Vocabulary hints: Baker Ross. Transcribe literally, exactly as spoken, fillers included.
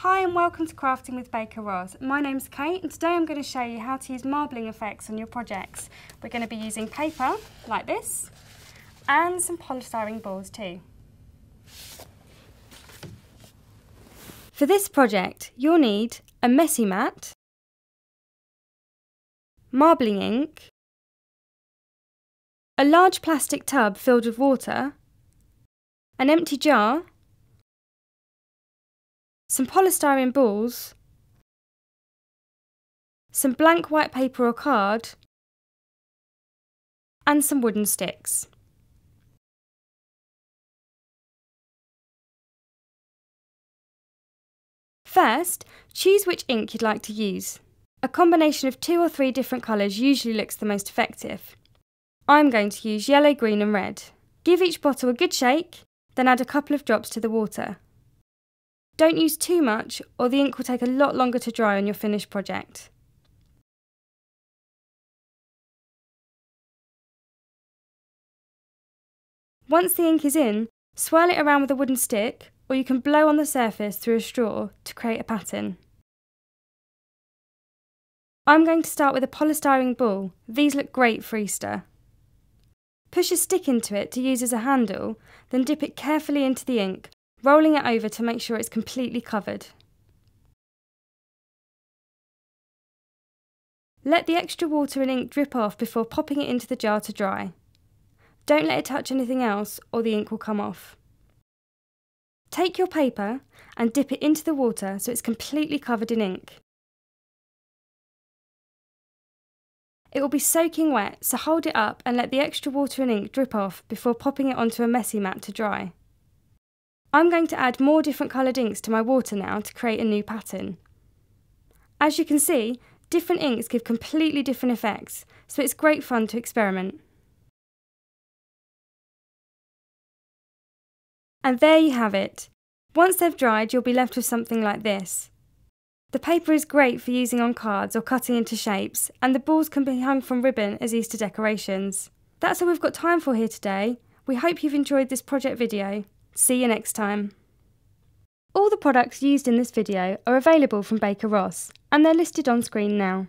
Hi and welcome to Crafting with Baker Ross. My name's Kate and today I'm going to show you how to use marbling effects on your projects. We're going to be using paper like this and some polystyrene balls too. For this project you'll need a messy mat, marbling ink, a large plastic tub filled with water, an empty jar, some polystyrene balls, some blank white paper or card, and some wooden sticks. First, choose which ink you'd like to use. A combination of two or three different colours usually looks the most effective. I'm going to use yellow, green and red. Give each bottle a good shake, then add a couple of drops to the water. Don't use too much or the ink will take a lot longer to dry on your finished project. Once the ink is in, swirl it around with a wooden stick or you can blow on the surface through a straw to create a pattern. I'm going to start with a polystyrene ball. These look great for Easter. Push a stick into it to use as a handle, then dip it carefully into the ink, rolling it over to make sure it's completely covered. Let the extra water and ink drip off before popping it into the jar to dry. Don't let it touch anything else or the ink will come off. Take your paper and dip it into the water so it's completely covered in ink. It will be soaking wet, so hold it up and let the extra water and ink drip off before popping it onto a messy mat to dry. I'm going to add more different coloured inks to my water now to create a new pattern. As you can see, different inks give completely different effects, so it's great fun to experiment. And there you have it. Once they've dried, you'll be left with something like this. The paper is great for using on cards or cutting into shapes, and the balls can be hung from ribbon as Easter decorations. That's all we've got time for here today. We hope you've enjoyed this project video. See you next time. All the products used in this video are available from Baker Ross, and they're listed on screen now.